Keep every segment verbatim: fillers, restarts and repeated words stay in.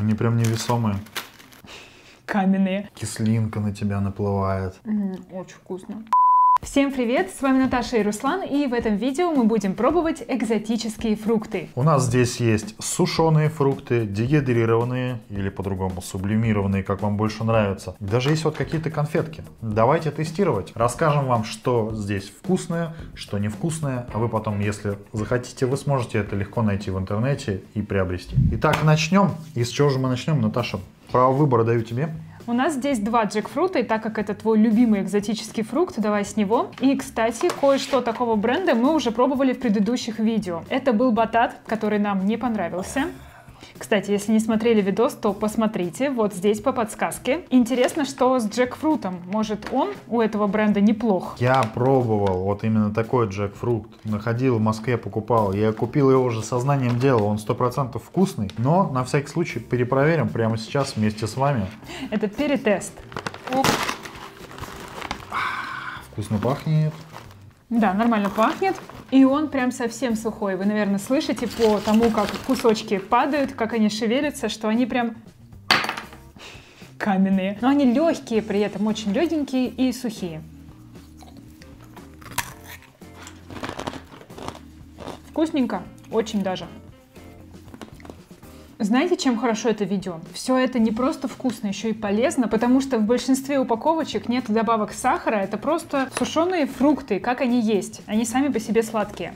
Они прям невесомые. Каменные. Кислинка на тебя наплывает. Mm, очень вкусно. Всем привет, с вами Наташа и Руслан, и в этом видео мы будем пробовать экзотические фрукты. У нас здесь есть сушеные фрукты, дегидрированные или по-другому сублимированные, как вам больше нравится. Даже есть вот какие-то конфетки. Давайте тестировать. Расскажем вам, что здесь вкусное, что невкусное, а вы потом, если захотите, вы сможете это легко найти в интернете и приобрести. Итак, начнем. И с чего же мы начнем, Наташа? Право выбора даю тебе. У нас здесь два джекфрута, и так как это твой любимый экзотический фрукт, давай с него. И, кстати, кое-что такого бренда мы уже пробовали в предыдущих видео. Это был батат, который нам не понравился. Кстати, если не смотрели видос, то посмотрите, вот здесь по подсказке. Интересно, что с джекфрутом. Может, он у этого бренда неплох? Я пробовал вот именно такой джекфрут. Находил в Москве, покупал. Я купил его уже сознанием дела, он сто процентов вкусный. Но на всякий случай перепроверим прямо сейчас вместе с вами. Это перетест. Оп. Вкусно пахнет. Да, нормально пахнет. И он прям совсем сухой. Вы, наверное, слышите по тому, как кусочки падают, как они шевелятся, что они прям каменные. Но они легкие, при этом очень легенькие и сухие. Вкусненько, очень даже. Знаете, чем хорошо это видео? Все это не просто вкусно, еще и полезно, потому что в большинстве упаковочек нет добавок сахара, это просто сушеные фрукты, как они есть. Они сами по себе сладкие.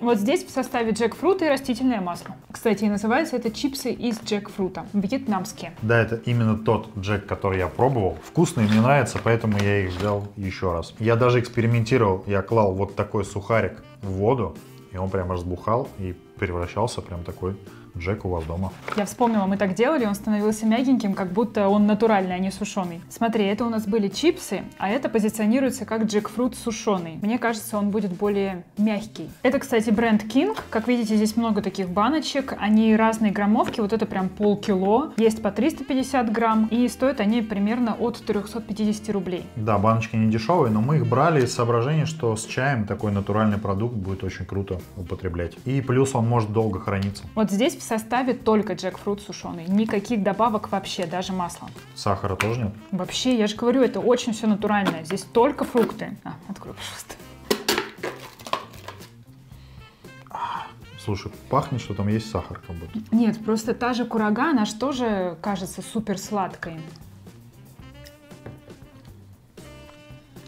Вот здесь в составе джекфрута и растительное масло. Кстати, и называются это чипсы из джекфрута, вьетнамские. Да, это именно тот джек, который я пробовал. Вкусный, мне нравится, поэтому я их взял еще раз. Я даже экспериментировал, я клал вот такой сухарик в воду, и он прям разбухал и превращался прям такой джек у вас дома. Я вспомнила, мы так делали, он становился мягеньким, как будто он натуральный, а не сушеный. Смотри, это у нас были чипсы, а это позиционируется как джекфрут сушеный. Мне кажется, он будет более мягкий. Это, кстати, бренд King. Как видите, здесь много таких баночек, они разные граммовки, вот это прям полкило, есть по триста пятьдесят грамм, и стоят они примерно от трёхсот пятидесяти рублей. Да, баночки не дешевые, но мы их брали из соображения, что с чаем такой натуральный продукт будет очень круто употреблять. И плюс он может долго храниться. Вот здесь в составе только джекфрут сушеный. Никаких добавок вообще, даже масла. Сахара тоже нет? Вообще, я же говорю, это очень все натуральное. Здесь только фрукты. А, открой, пожалуйста. Слушай, пахнет, что там есть сахар как будто. Нет, просто та же курага, она же тоже кажется супер сладкой.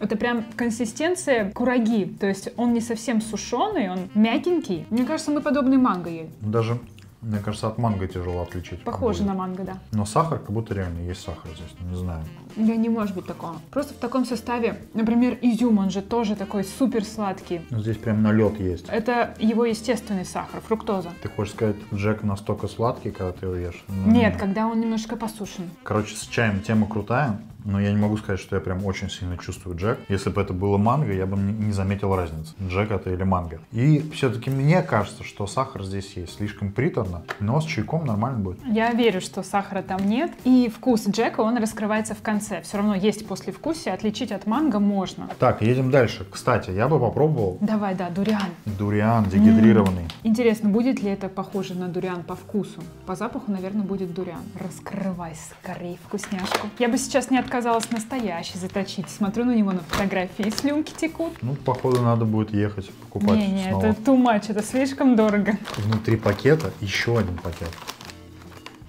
Это прям консистенция кураги, то есть он не совсем сушеный, он мягенький. Мне кажется, мы подобный манго ели. Даже, мне кажется, от манго тяжело отличить. Похоже на манго, да. Но сахар, как будто реально есть сахар здесь, не знаю. Да не может быть такого. Просто в таком составе, например, изюм, он же тоже такой супер сладкий. Здесь прям налет есть. Это его естественный сахар, фруктоза. Ты хочешь сказать, джек настолько сладкий, когда ты его ешь? Ну, нет, нет, когда он немножко посушен. Короче, с чаем тема крутая. Но я не могу сказать, что я прям очень сильно чувствую джек. Если бы это было манго, я бы не заметил разницы, джек это или манго. И все-таки мне кажется, что сахар здесь есть. Слишком приторно, но с чайком нормально будет. Я верю, что сахара там нет. И вкус джека, он раскрывается в конце. Все равно есть послевкусие, отличить от манго можно. Так, едем дальше. Кстати, я бы попробовал... Давай, да, дуриан. Дуриан, дегидрированный. М-м. Интересно, будет ли это похоже на дуриан по вкусу? По запаху, наверное, будет дуриан. Раскрывай скорее вкусняшку. Я бы сейчас не отказалась. Казалось, настоящий заточить. Смотрю на него на фотографии, слюнки текут. Ну, походу, надо будет ехать покупать. Не, не, снова. Это too much, это слишком дорого. Внутри пакета еще один пакет.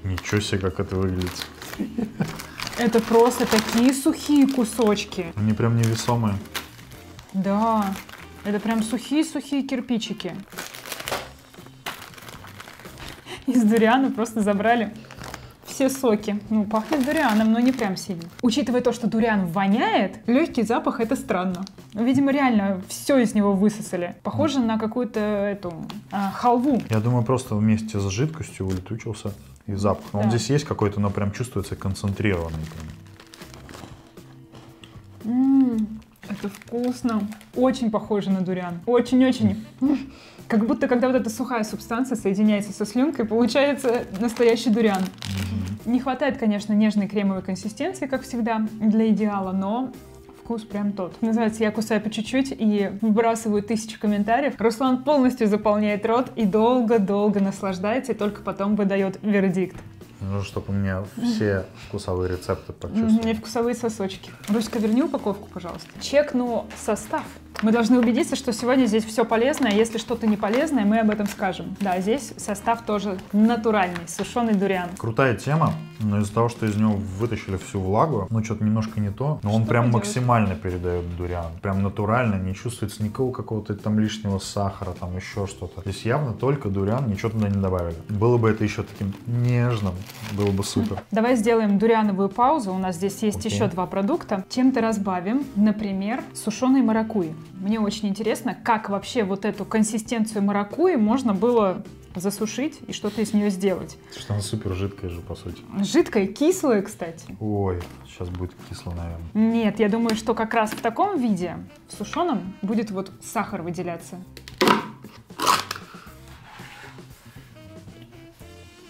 Ничего себе, как это выглядит. Это просто такие сухие кусочки. Они прям невесомые. Да, это прям сухие-сухие кирпичики. Из дуриана просто забрали все соки. Ну, пахнет дурианом, но не прям сильно. Учитывая то, что дуриан воняет, легкий запах — это странно. Видимо, реально все из него высосали. Похоже на какую-то эту а, халву. Я думаю, просто вместе с жидкостью улетучился и запах. Но да. Он здесь есть какой-то, но прям чувствуется концентрированный. М-м, это вкусно. Очень похоже на дуриан. Очень-очень. Как будто, когда вот эта сухая субстанция соединяется со слюнкой, получается настоящий дуриан. Не хватает, конечно, нежной кремовой консистенции, как всегда, для идеала, но... вкус прям тот. Называется, я кусаю по чуть-чуть и выбрасываю тысячу комментариев. Руслан полностью заполняет рот и долго-долго наслаждается, и только потом выдает вердикт. Ну, чтобы у меня все вкусовые рецепты почувствовали. У меня вкусовые сосочки. Руська, верни упаковку, пожалуйста. Чекну состав. Мы должны убедиться, что сегодня здесь все полезное. Если что-то не полезное, мы об этом скажем. Да, здесь состав тоже натуральный, сушеный дуриан. Крутая тема, но из-за того, что из него вытащили всю влагу, ну что-то немножко не то, но что он прям поделать? Максимально передает дуриан. Прям натурально, не чувствуется никакого какого-то там лишнего сахара, там еще что-то. Здесь явно только дуриан, ничего туда не добавили. Было бы это еще таким нежным, было бы супер. Давай сделаем дуриановую паузу. У нас здесь есть okay. еще два продукта. Чем-то разбавим, например, сушеный маракуйи. Мне очень интересно, как вообще вот эту консистенцию маракуйи можно было засушить и что-то из нее сделать. Что она супер жидкая же, по сути. Жидкая, кислая, кстати. Ой, сейчас будет кисло, наверное. Нет, я думаю, что как раз в таком виде, в сушеном, будет вот сахар выделяться.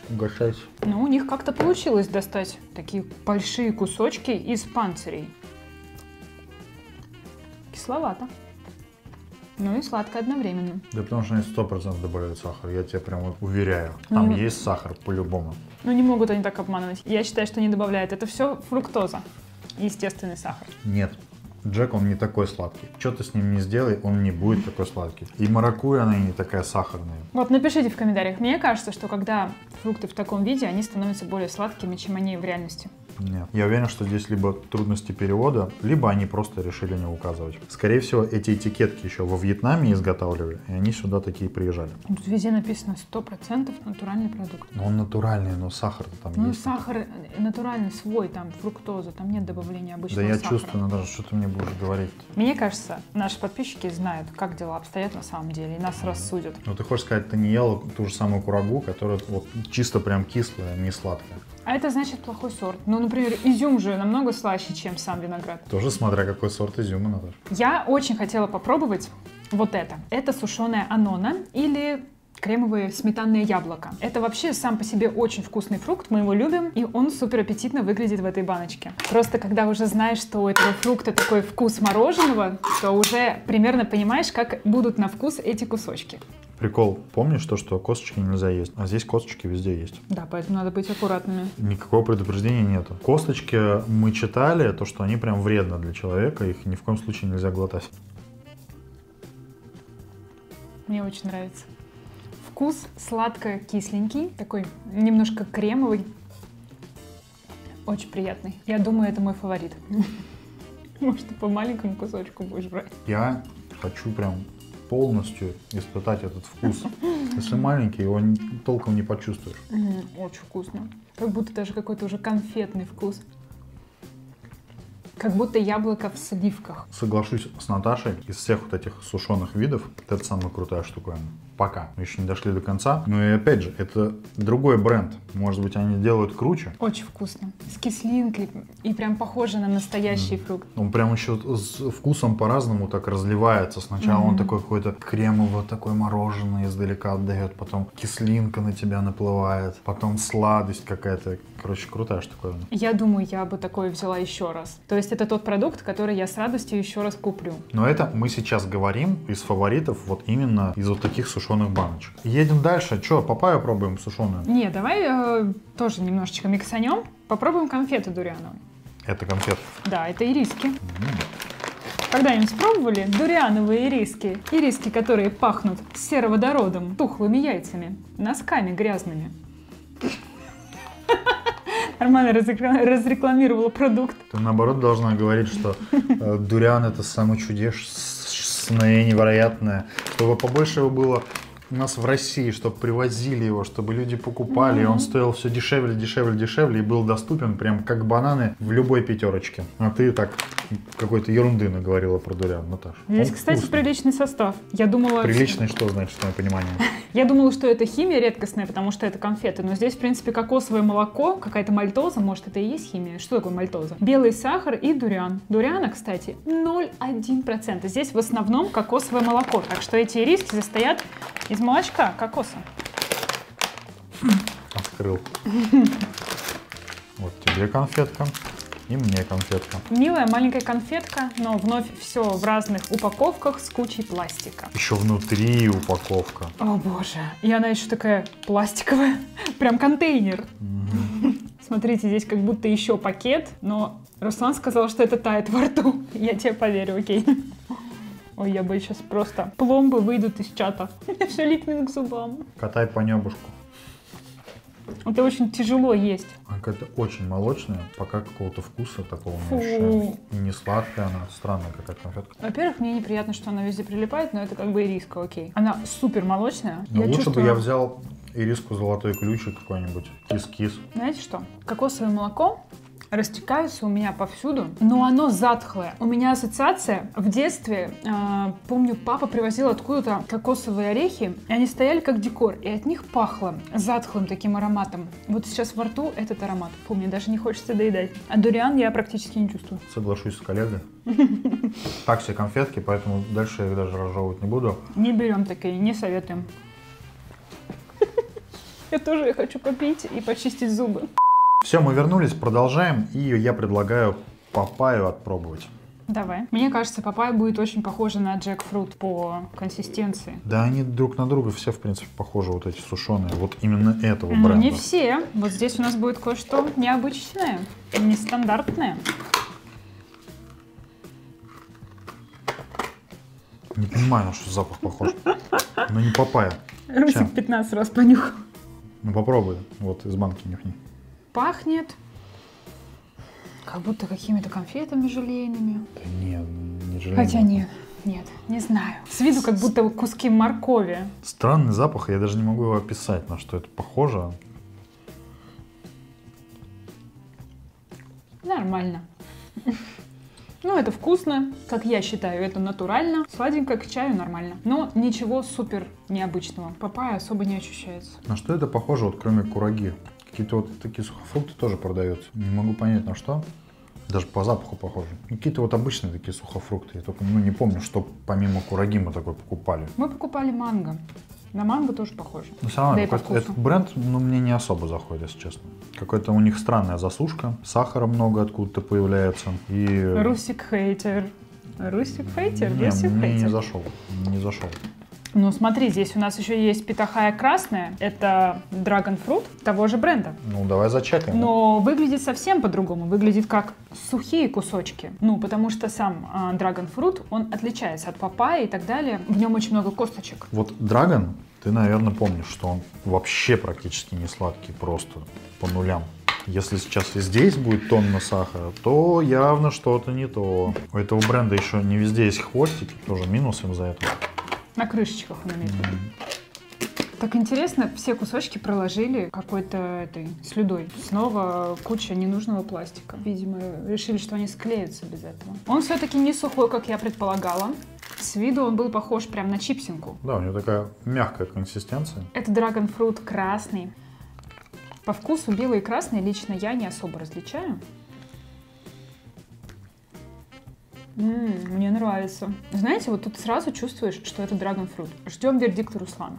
Угощать. Ну, у них как-то получилось достать такие большие кусочки из панцирей. Кисловато. Ну и сладко одновременно. Да потому что они сто процентов добавляют сахар, я тебе прям уверяю. Там mm-hmm. есть сахар по-любому. Ну не могут они так обманывать. Я считаю, что не добавляют. Это все фруктоза, естественный сахар. Нет, Джек он не такой сладкий. Что ты с ним не сделай, он не будет такой сладкий. И маракуйя, она и не такая сахарная. Вот напишите в комментариях. Мне кажется, что когда фрукты в таком виде, они становятся более сладкими, чем они в реальности. Нет. Я уверен, что здесь либо трудности перевода, либо они просто решили не указывать. Скорее всего, эти этикетки еще во Вьетнаме изготавливали, и они сюда такие приезжали. Тут везде написано сто процентов натуральный продукт. Но он натуральный, но сахар там ну, есть. Ну, сахар натуральный, свой, там фруктоза, там нет добавления обычного сахара. Да я сахара. чувствую, даже что ты мне будешь говорить. Мне кажется, наши подписчики знают, как дела обстоят на самом деле, и нас mm-hmm. рассудят. Ну, ты хочешь сказать, ты не ела ту же самую курагу, которая вот чисто прям кислая, не сладкая. А это значит плохой сорт. Ну, например, изюм же намного слаще, чем сам виноград. Тоже смотря какой сорт изюма, Наташа. Я очень хотела попробовать вот это. Это сушеная анона или кремовое сметанное яблоко. Это вообще сам по себе очень вкусный фрукт, мы его любим, и он супер аппетитно выглядит в этой баночке. Просто когда уже знаешь, что у этого фрукта такой вкус мороженого, то уже примерно понимаешь, как будут на вкус эти кусочки. Прикол, помнишь то, что косточки нельзя есть, а здесь косточки везде есть. Да, поэтому надо быть аккуратными. Никакого предупреждения нету. Косточки мы читали, то, что они прям вредны для человека, их ни в коем случае нельзя глотать. Мне очень нравится. Вкус сладко-кисленький, такой немножко кремовый, очень приятный. Я думаю, это мой фаворит. Может, ты по маленькому кусочку будешь брать? Я хочу прям полностью испытать этот вкус. Если маленький, его толком не почувствуешь. Очень вкусно. Как будто даже какой-то уже конфетный вкус. Как будто яблоко в сливках. Соглашусь с Наташей, из всех вот этих сушеных видов, это самая крутая штука. Пока. Мы еще не дошли до конца. Но и опять же, это другой бренд. Может быть, они делают круче. Очень вкусно. С кислинкой. И прям похоже на настоящий mm. фрукт. Он прям еще с вкусом по-разному так разливается. Сначала mm-hmm. он такой какой-то кремовый, такой мороженое издалека отдает. Потом кислинка на тебя наплывает. Потом сладость какая-то. Короче, крутая штука. Я думаю, я бы такое взяла еще раз. То есть это тот продукт, который я с радостью еще раз куплю. Но это мы сейчас говорим из фаворитов вот именно из вот таких сушеных баночек. Едем дальше. Че, папайю пробуем сушеную? Не, давай э, тоже немножечко миксанем. Попробуем конфеты дуриановые. Это конфеты? Да, это ириски. Когда-нибудь пробовали дуриановые ириски? Ириски, которые пахнут сероводородом, тухлыми яйцами, носками грязными. Нормально разрекламировала продукт. Ты наоборот должна говорить, что дуриан это самый чудесное, невероятное. Чтобы побольше его было у нас в России, чтобы привозили его, чтобы люди покупали, mm-hmm. и он стоил все дешевле, дешевле, дешевле, и был доступен прям как бананы в любой пятерочке. А ты так какой-то ерунды наговорила про дуриан, Наташа. Здесь, он кстати, вкусный. Приличный состав. Я думала... Приличный что значит, в моем понимании? Я думала, что это химия редкостная, потому что это конфеты, но здесь, в принципе, кокосовое молоко, какая-то мальтоза, может, это и есть химия. Что такое мальтоза? Белый сахар и дуриан. Дуриана, кстати, ноль целых одна десятая процента. Здесь в основном кокосовое молоко, так что эти ириски состоят из молочка, кокоса. Открыл. Вот тебе конфетка. И мне конфетка. Милая маленькая конфетка, но вновь все в разных упаковках с кучей пластика. Еще внутри упаковка. О боже. И она еще такая пластиковая. Прям контейнер. Mm-hmm. Смотрите, здесь как будто еще пакет, но Руслан сказал, что это тает во рту. Я тебе поверю, окей. Ой, я бы сейчас просто... Пломбы выйдут из чата. У меня все липнет к зубам. Катай по небушку. Это очень тяжело есть. Она какая-то очень молочная, пока какого-то вкуса такого еще. И не сладкая она, странная какая-то конфетка. Во-первых, мне неприятно, что она везде прилипает, но это как бы ириска, окей. Она супер молочная. Но я лучше чувствую... бы я взял ириску золотой ключик какой-нибудь, кис-кис. Знаете что? Кокосовое молоко растекаются у меня повсюду, но оно затхлое. У меня ассоциация в детстве, э, помню, папа привозил откуда-то кокосовые орехи, и они стояли как декор, и от них пахло затхлым таким ароматом. Вот сейчас во рту этот аромат, помню, даже не хочется доедать. А дуриан я практически не чувствую. Соглашусь с коллегой. Так все конфетки, поэтому дальше я их даже разжевывать не буду. Не берем такие, не советуем. Я тоже хочу попить и почистить зубы. Все, мы вернулись, продолжаем, и я предлагаю папайю отпробовать. Давай. Мне кажется, папайя будет очень похожа на джекфрут по консистенции. Да они друг на друга все, в принципе, похожи, вот эти сушеные, вот именно этого бренда. Не все. Вот здесь у нас будет кое-что необычное, нестандартное. Не понимаю, на что запах похож, но не папайя. Русик пятнадцать раз понюхал. Ну попробуй, вот из банки нюхни. Пахнет, как будто какими-то конфетами желейными. Да нет, не желейными. Хотя нет, нет, не знаю. С виду как будто куски моркови. Странный запах, я даже не могу его описать, на что это похоже. Нормально. Ну, это вкусно, как я считаю, это натурально. Сладенько к чаю нормально. Но ничего супер необычного. Папайя особо не ощущается. На что это похоже, вот кроме кураги? Какие-то вот такие сухофрукты тоже продаются. Не могу понять, на что. Даже по запаху похоже. Какие-то вот обычные такие сухофрукты. Я только ну, не помню, что помимо кураги мы такой покупали. Мы покупали манго. На манго тоже похоже. Ну, все равно, да, этот бренд ну, мне не особо заходит, если честно. Какая-то у них странная засушка. Сахара много откуда-то появляется. И... Русик-хейтер. Русик-хейтер? Не, Русик-хейтер. Не зашел. Не зашел. Ну смотри, здесь у нас еще есть питахая красная, это Dragon Fruit того же бренда. Ну давай зачекаем. Но выглядит совсем по-другому, выглядит как сухие кусочки. Ну потому что сам э, Dragon Fruit, он отличается от папайи и так далее, в нем очень много косточек. Вот Dragon, ты наверное помнишь, что он вообще практически не сладкий, просто по нулям. Если сейчас и здесь будет тонна сахара, то явно что-то не то. У этого бренда еще не везде есть хвостики, тоже минус им за это. На крышечках он имеет. Mm-hmm. Так интересно, все кусочки проложили какой-то этой слюдой. Снова куча ненужного пластика. Видимо, решили, что они склеятся без этого. Он все-таки не сухой, как я предполагала. С виду он был похож прям на чипсинку. Да, у него такая мягкая консистенция. Это Dragon Fruit красный. По вкусу белый и красный лично я не особо различаю. М-м, мне нравится. Знаете, вот тут сразу чувствуешь, что это Dragon Fruit. Ждем вердикта Руслана.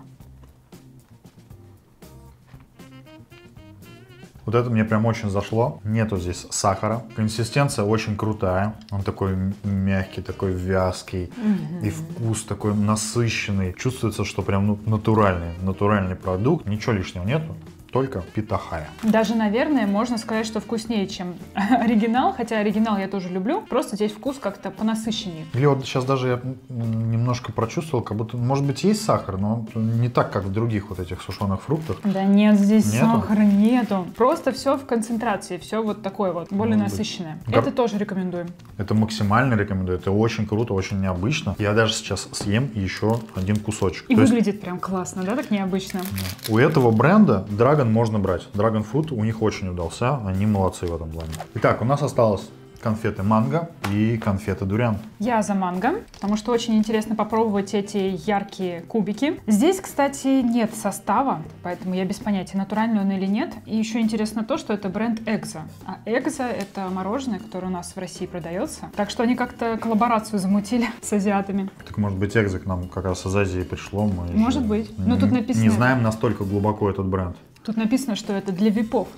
Вот это мне прям очень зашло. Нету здесь сахара. Консистенция очень крутая. Он такой мягкий, такой вязкий. Mm-hmm. И вкус такой насыщенный. Чувствуется, что прям ну, натуральный. Натуральный продукт. Ничего лишнего нету. Только питахая. Даже, наверное, можно сказать, что вкуснее, чем оригинал. Хотя оригинал я тоже люблю. Просто здесь вкус как-то понасыщеннее. Или вот сейчас даже я немножко прочувствовал, как будто, может быть, есть сахар, но не так, как в других вот этих сушеных фруктах. Да нет, здесь нету? Сахара нету. Просто все в концентрации, все вот такое вот, более может насыщенное. Быть. Это да. Тоже рекомендуем. Это максимально рекомендую. Это очень круто, очень необычно. Я даже сейчас съем еще один кусочек. И То выглядит есть... прям классно, да, так необычно. Да. У этого бренда Dragon можно брать. Dragon Fruit у них очень удался, они молодцы в этом плане. Итак, у нас осталось конфеты манго и конфеты дуриан. Я за манго, потому что очень интересно попробовать эти яркие кубики. Здесь, кстати, нет состава, поэтому я без понятия, натуральный он или нет. И еще интересно то, что это бренд Экзо. А Экзо — это мороженое, которое у нас в России продается. Так что они как-то коллаборацию замутили с азиатами. Так может быть, Экзо к нам как раз из Азии пришло. Мы может быть. Но тут написано. Не знаем, настолько глубоко этот бренд. Тут написано, что это для випов.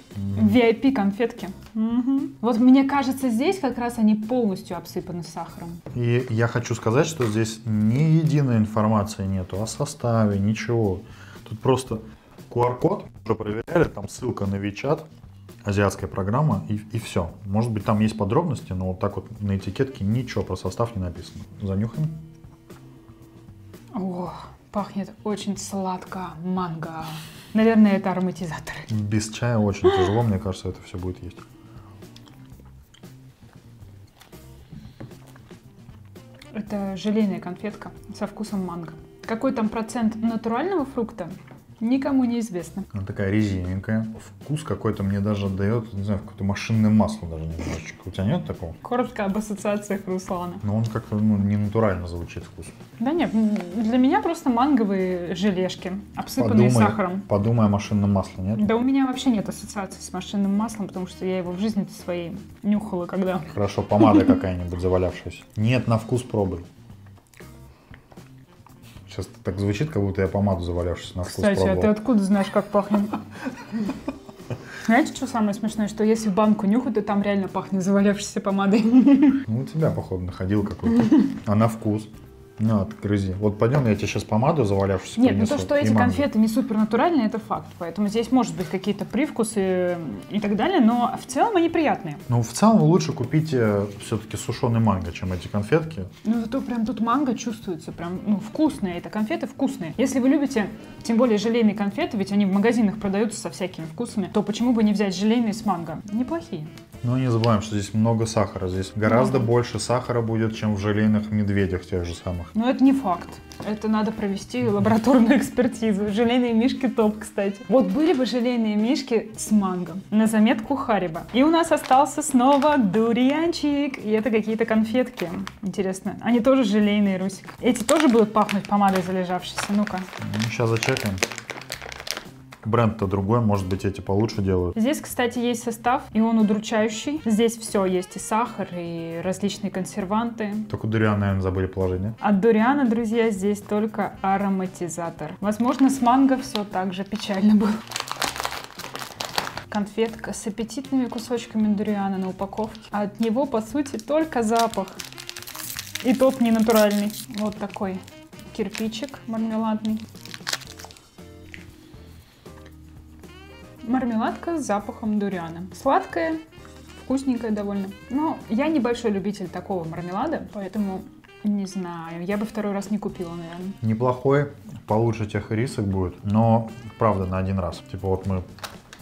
ви ай пи конфетки. Угу. Вот мне кажется, здесь как раз они полностью обсыпаны сахаром. И я хочу сказать, что здесь ни единой информации нету о составе, ничего. Тут просто ку ар код, уже проверяли, там ссылка на вичат, азиатская программа и, и все. Может быть, там есть подробности, но вот так вот на этикетке ничего про состав не написано. Занюхаем. О, пахнет очень сладко манго. Наверное, это ароматизатор. Без чая очень тяжело, мне кажется, это все будет есть. Это желейная конфетка со вкусом манго. Какой там процент натурального фрукта, никому не известно. Она такая резиненькая. Вкус какой-то мне даже дает, не знаю, какое-то машинное масло даже немножечко. У тебя нет такого? Коротко об ассоциациях Руслана. Но он как-то ну, не натурально звучит вкус. Да нет, для меня просто манговые желешки, обсыпанные подумай, сахаром. Подумай о машинном масле, нет? Да у меня вообще нет ассоциации с машинным маслом, потому что я его в жизни своей нюхала, когда... Хорошо, помада какая-нибудь завалявшаяся. Нет, на вкус пробуй. Сейчас так звучит, как будто я помаду завалявшись на вкус пробовал. Кстати, а ты откуда знаешь, как пахнет? Знаете, что самое смешное? Что если банку нюхать, то там реально пахнет завалявшейся помадой. Ну, у тебя, походу, находил какой-то. А на вкус? Ну, открызи. Вот пойдем, я тебе сейчас помаду завалявшуюся принесу. Нет, ну то, что эти конфеты не супер натуральные, это факт. Поэтому здесь может быть какие-то привкусы и так далее, но в целом они приятные. Ну, в целом лучше купить все-таки сушеный манго, чем эти конфетки. Ну, зато прям тут манго чувствуется, прям ну, вкусные. Это конфеты вкусные. Если вы любите, тем более желейные конфеты, ведь они в магазинах продаются со всякими вкусами, то почему бы не взять желейные с манго? Неплохие. Но не забываем, что здесь много сахара. Здесь гораздо много. Больше сахара будет, чем в желейных медведях тех же самых. Но это не факт. Это надо провести лабораторную экспертизу. Желейные мишки топ, кстати. Вот были бы желейные мишки с манго. На заметку Хариба. И у нас остался снова дурианчик. И это какие-то конфетки. Интересно. Они тоже желейные, Русик. Эти тоже будут пахнуть помадой залежавшейся. Ну-ка. Ну, сейчас зачекаем. Бренд-то другой, может быть, эти получше делают. Здесь, кстати, есть состав, и он удручающий. Здесь все есть, и сахар, и различные консерванты. Только дуриан, наверное, забыли положить, нет? От дуриана, друзья, здесь только ароматизатор. Возможно, с манго все так же печально было. Конфетка с аппетитными кусочками дуриана на упаковке. От него, по сути, только запах. И тот ненатуральный. Вот такой кирпичик мармеладный. Мармеладка с запахом дуриана. Сладкая, вкусненькая довольно. Но я небольшой любитель такого мармелада, поэтому не знаю. Я бы второй раз не купила, наверное. Неплохой, получше тех рисок будет, но правда на один раз. Типа вот мы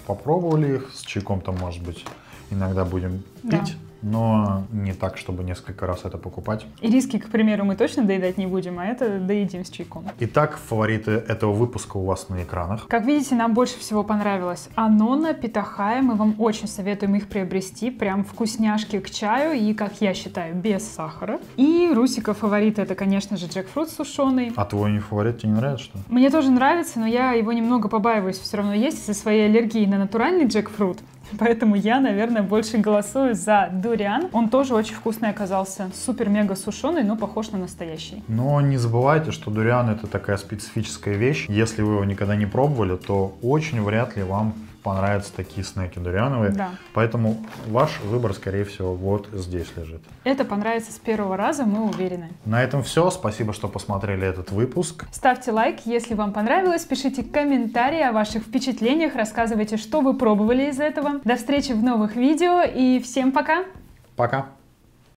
попробовали их, с чайком-то, может быть, иногда будем пить. Да. Но не так, чтобы несколько раз это покупать. И риски, к примеру, мы точно доедать не будем, а это доедим с чайком. Итак, фавориты этого выпуска у вас на экранах. Как видите, нам больше всего понравилось Анона, Питахая. Мы вам очень советуем их приобрести. Прям вкусняшки к чаю и, как я считаю, без сахара. И Русика фаворит это, конечно же, джекфрут сушеный. А твой не фаворит? Тебе не нравится, что ли? Мне тоже нравится, но я его немного побаиваюсь. Все равно есть из-за своей аллергии на натуральный джекфрут. Поэтому я, наверное, больше голосую за дуриан. Он тоже очень вкусный оказался. Супер-мега сушеный, но похож на настоящий. Но не забывайте, что дуриан это такая специфическая вещь. Если вы его никогда не пробовали, то очень вряд ли вам понравятся такие снеки дуриановые. Да. Поэтому ваш выбор, скорее всего, вот здесь лежит. Это понравится с первого раза, мы уверены. На этом все. Спасибо, что посмотрели этот выпуск. Ставьте лайк, если вам понравилось. Пишите комментарии о ваших впечатлениях. Рассказывайте, что вы пробовали из этого. До встречи в новых видео и всем пока! Пока!